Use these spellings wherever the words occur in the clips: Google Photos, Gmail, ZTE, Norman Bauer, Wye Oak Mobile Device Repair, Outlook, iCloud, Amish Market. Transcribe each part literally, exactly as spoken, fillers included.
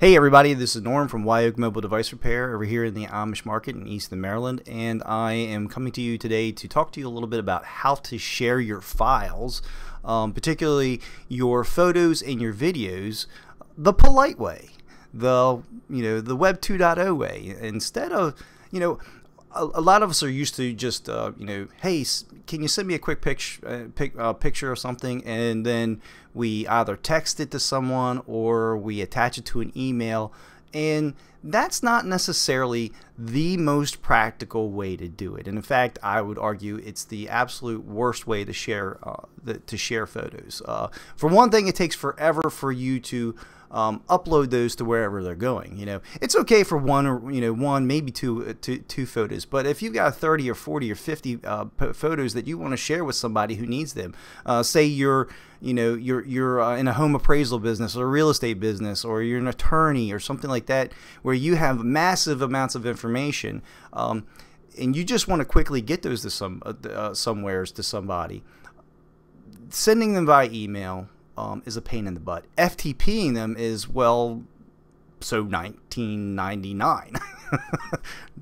Hey everybody, this is Norm from Wye Oak Mobile Device Repair over here in the Amish Market in Easton, Maryland, and I am coming to you today to talk to you a little bit about how to share your files, um, particularly your photos and your videos, the polite way, the you know the Web two point oh way. Instead of you know a, a lot of us are used to just uh, you know hey, can you send me a quick picture, uh, pic, uh, picture or something, and then we either text it to someone or we attach it to an email, and that's not necessarily the most practical way to do it. And in fact, I would argue it's the absolute worst way to share uh, the, to share photos. Uh, for one thing, it takes forever for you to um, upload those to wherever they're going. You know, it's okay for one or you know one maybe two, uh, two, two photos, but if you've got thirty or forty or fifty uh, photos that you want to share with somebody who needs them, uh, say you're you know you're you're uh, in a home appraisal business or a real estate business, or you're an attorney or something like that, where where you have massive amounts of information, um, and you just want to quickly get those to some uh, somewheres to somebody. Sending them by email um, is a pain in the butt. F T P-ing them is, well, so nineteen ninety-nine.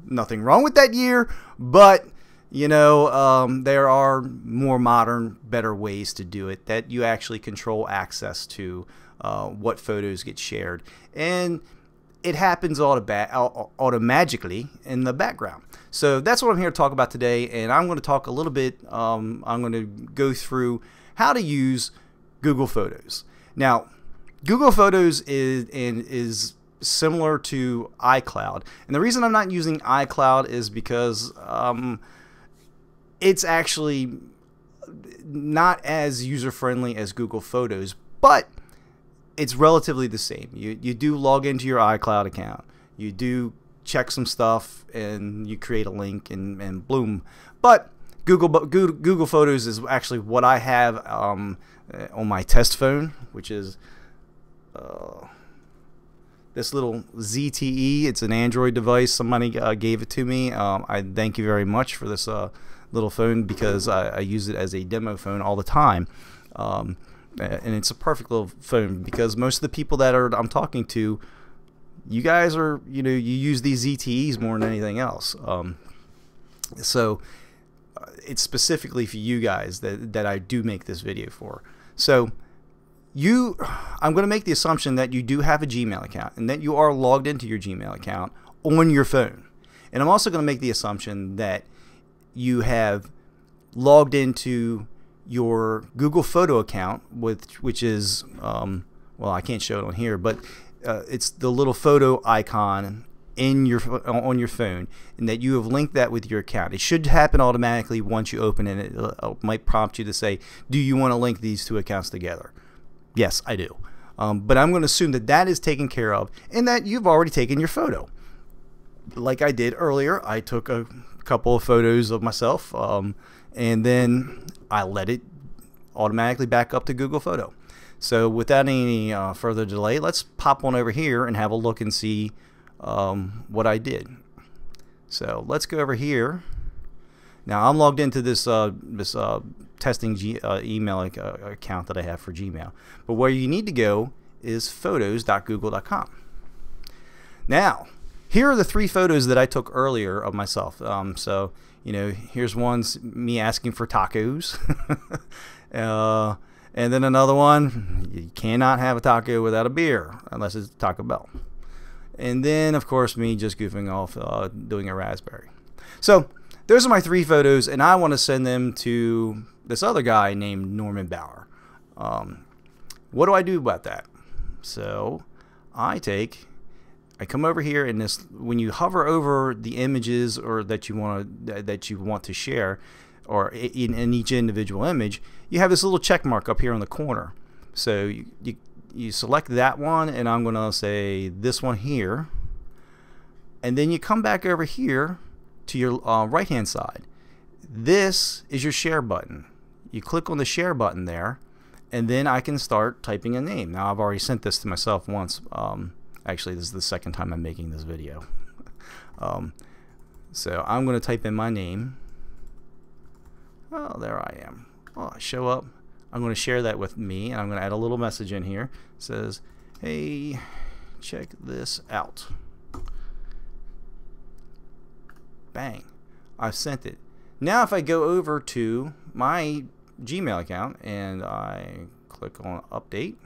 Nothing wrong with that year, but you know um, there are more modern, better ways to do it that you actually control access to uh, what photos get shared, and it happens automagically in the background. So that's what I'm here to talk about today, and I'm going to talk a little bit, um, I'm going to go through how to use Google Photos. Now, Google Photos is, and is similar to iCloud, and the reason I'm not using iCloud is because um, it's actually not as user-friendly as Google Photos, but it's relatively the same. You, you do log into your iCloud account, you do check some stuff, and you create a link, and, and boom. But Google, Google Photos is actually what I have um, on my test phone, which is uh, this little Z T E. It's an Android device. Somebody uh, gave it to me. Um, I thank you very much for this uh, little phone, because I, I use it as a demo phone all the time. Um, and it's a perfect little phone, because most of the people that are I'm talking to, you guys are you know you use these Z T Es more than anything else, um, so uh, it's specifically for you guys that, that I do make this video for. So you I'm gonna make the assumption that you do have a Gmail account and that you are logged into your Gmail account on your phone, and I'm also gonna make the assumption that you have logged into your Google Photo account, with which is um, well, I can't show it on here, but uh, it's the little photo icon in your on your phone, and that you have linked that with your account. It should happen automatically once you open it. It might prompt you to say, "Do you want to link these two accounts together?" Yes, I do. Um, but I'm going to assume that that is taken care of, and that you've already taken your photo. Like I did earlier, I took a couple of photos of myself, um, and then I let it automatically back up to Google Photo. So without any uh, further delay, let's pop on over here and have a look and see um, what I did. So let's go over here. Now I'm logged into this uh, this uh, testing G uh, email uh, account that I have for Gmail. But where you need to go is photos dot google dot com. Now, here are the three photos that I took earlier of myself. Um, so, you know, here's one's me asking for tacos. uh, and then another one, you cannot have a taco without a beer, unless it's Taco Bell. And then, of course, me just goofing off uh, doing a raspberry. So, those are my three photos, and I want to send them to this other guy named Norman Bauer. Um, what do I do about that? So, I take... I come over here, and this when you hover over the images or that you want to that you want to share, or in, in each individual image, you have this little check mark up here in the corner. So you you, you select that one, and I'm going to say this one here, and then you come back over here to your uh, right hand side. This is your share button. You click on the share button there, and then I can start typing a name. Now I've already sent this to myself once. Um, Actually, this is the second time I'm making this video. Um, so I'm going to type in my name. Oh, there I am. Oh, I show up. I'm going to share that with me, and I'm going to add a little message in here. It says, "Hey, check this out. Bang, I've sent it. Now if I go over to my Gmail account and I click on update,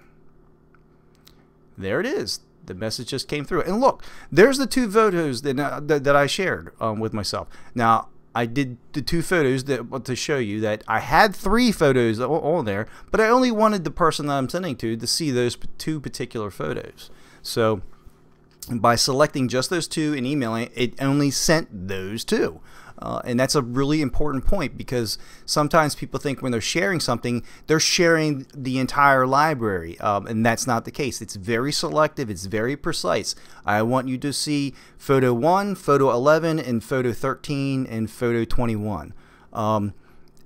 there it is. The message just came through. And look, there's the two photos that, uh, that, that I shared um, with myself. Now, I did the two photos that to show you that I had three photos on there, but I only wanted the person that I'm sending to to see those two particular photos. So by selecting just those two and emailing, it only sent those two. Uh, and that's a really important point, because sometimes people think when they're sharing something, they're sharing the entire library, um, and that's not the case. It's very selective. It's very precise. I want you to see photo one, photo eleven, and photo thirteen, and photo twenty-one. Um,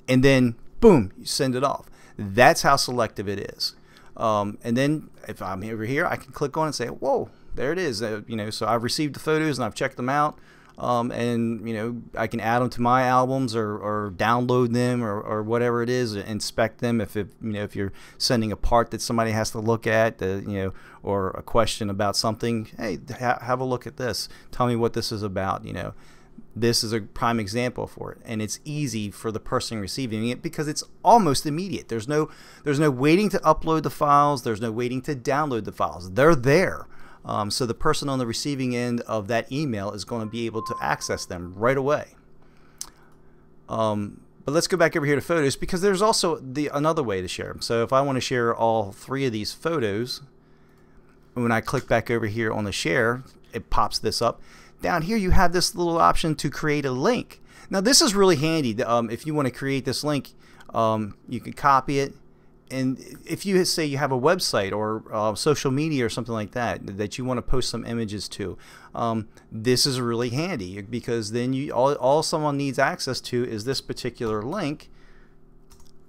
and then, boom, you send it off. That's how selective it is. Um, and then if I'm over here, I can click on and say, whoa, there it is. Uh, you know, so I've received the photos, and I've checked them out. Um, and you know, I can add them to my albums, or, or download them, or, or whatever it is, inspect them if it, you know, if you're sending a part that somebody has to look at, uh, you know, or a question about something. Hey, ha have a look at this. Tell me what this is about. You know, this is a prime example for it, and it's easy for the person receiving it because it's almost immediate. There's no there's no waiting to upload the files. There's no waiting to download the files. They're there. Um, so the person on the receiving end of that email is going to be able to access them right away. Um, but let's go back over here to photos, because there's also the another way to share them. So if I want to share all three of these photos, when I click back over here on the share, it pops this up. Down here you have this little option to create a link. Now this is really handy. Um, if you want to create this link, um, you can copy it. And if you say you have a website or uh, social media or something like that that you want to post some images to, um, this is really handy, because then you all, all someone needs access to is this particular link,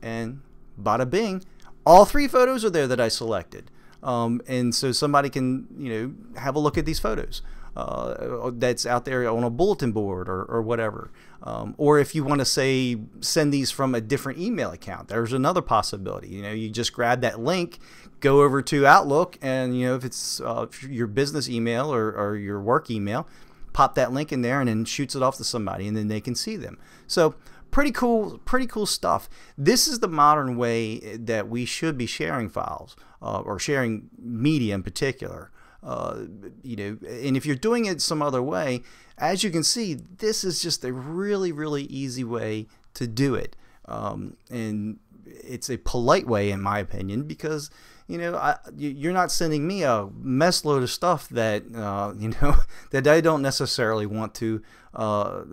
and bada bing, all three photos are there that I selected, um, and so somebody can, you know, have a look at these photos. Uh, that's out there on a bulletin board, or, or whatever. Um, or if you want to say send these from a different email account, there's another possibility. You know, you just grab that link, go over to Outlook, and you know, if it's uh, your business email or, or your work email, pop that link in there and then shoots it off to somebody, and then they can see them. So pretty cool, pretty cool stuff. This is the modern way that we should be sharing files, uh, or sharing media in particular. Uh, you know, and if you're doing it some other way, as you can see, this is just a really, really easy way to do it. Um, and it's a polite way, in my opinion, because, you know, I, you're not sending me a mess load of stuff that, uh, you know, that I don't necessarily want to, uh,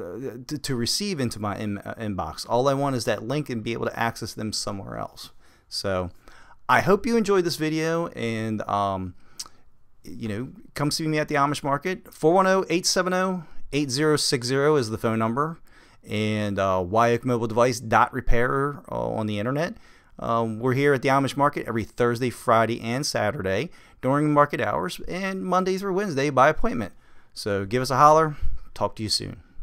to, to receive into my in inbox. All I want is that link and be able to access them somewhere else. So I hope you enjoyed this video, and, um, you know, come see me at the Amish Market. four one zero, eight seven zero, eight zero six zero is the phone number, and uh, Wye Oak Mobile Device dot repair uh, on the internet. Um, we're here at the Amish Market every Thursday, Friday, and Saturday during market hours, and Monday through Wednesday by appointment. So give us a holler. Talk to you soon.